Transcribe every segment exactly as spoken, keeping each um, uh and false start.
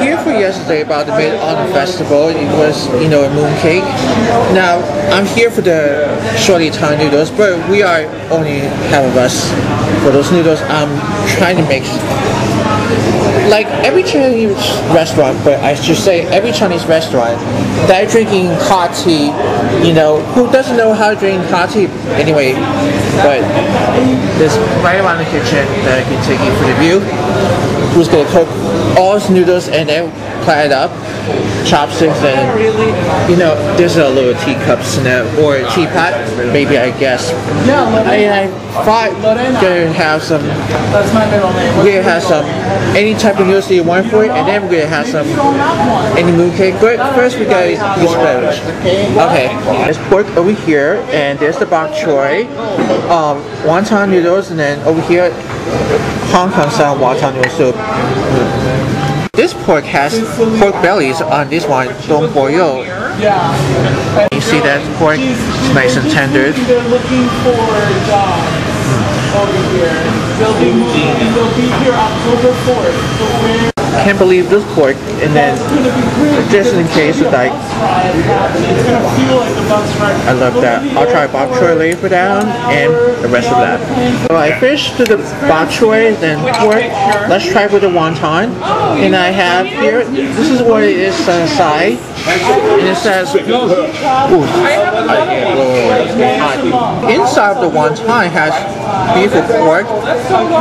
Here for yesterday about the Made on the festival. It was, you know, a mooncake. Now I'm here for the Shorty Tang Noodles, but we are only half of us for those noodles. I'm trying to make like every Chinese restaurant, but I should say every Chinese restaurant, they're drinking hot tea. You know, who doesn't know how to drink hot tea anyway? But there's right around the kitchen that I can take you for the view. Who's gonna cook all his noodles and then plat it up, chopsticks, and you know, there's a little teacups in that, or a teapot, maybe, I guess. I, I thought we're gonna have some, we're gonna have some, any type of noodles that you want for it, and then we're gonna have some, any mooncake. But first we gotta use spinach. Okay, there's pork over here, and there's the bok choy, um, wonton noodles, and then over here, Hong Kong style wonton noodle soup. This pork has pork bellies on this one, dong boyo. You see that pork? It's nice and tender. They're looking for jobs over here. They'll be moving and they'll be here October fourth. Can't believe this pork, and then just in case of like, I love that. I'll try bok choy later for that and the rest of that. So I finished the bok choy, then pork. Let's try with the wonton. And I have here, this is what it is inside, and it says, ooh, inside of the wonton has beef or pork,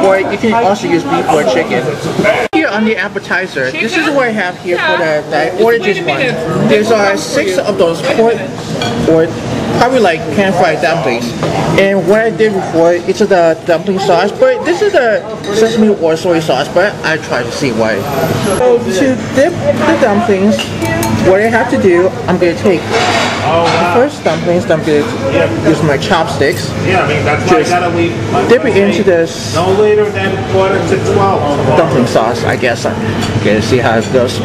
or you can also use beef or chicken. On the appetizer, chicken? This is what I have here, yeah. For that, that ordered this one. There's are six of those pork, or probably like pan fried dumplings. And what I did before, it's the dumpling sauce, but this is the sesame or soy sauce, but I tried to see why. So to dip the dumplings, what I have to do, I'm going to take the first dumplings, I'm going to use my chopsticks. Yeah, I mean, that's why I gotta leave. Dip it into this no later than quarter to twelve dumpling sauce, I guess. I'm going to see how it goes.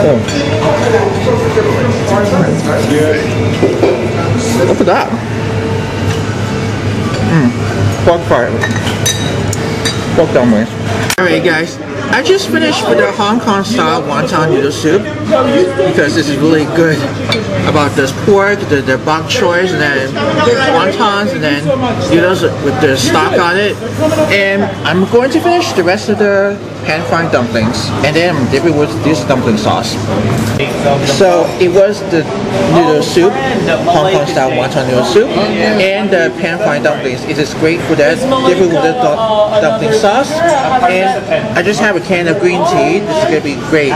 Oh. Look at that. Mmm, pork fart. Pork dumplings. Alright guys, I just finished with the Hong Kong style wonton noodle soup, because this is really good about this pork, the, the bok choys, and then the wontons, and then noodles with the stock on it. And I'm going to finish the rest of the pan fried dumplings, and then I'm dipping with this dumpling sauce. So it was the noodle soup, Hong Kong style wonton noodle soup, and the pan fried dumplings. It is great for that, dipping with the dumpling sauce, and I just have a can of green tea. This is going to be great.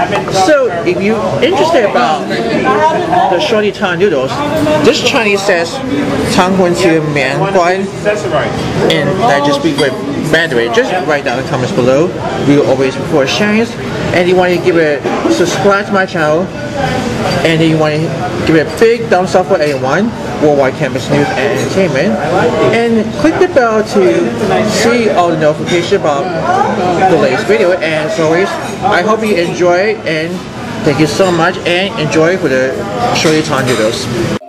So if you're interested about the Shorty Tang noodles, this Chinese says Tang Huang Xiu Mian Guan, and that just be with Mandarin. Just write down in the comments below. We will always before sharing, and you want to give it subscribe to my channel, and then you want to give it a big thumbs up for anyone, Worldwide Campus News and Entertainment, and click the bell to see all the notifications about the latest video. And as always, I hope you enjoy, and thank you so much, and enjoy for the Shorty Tang noodles.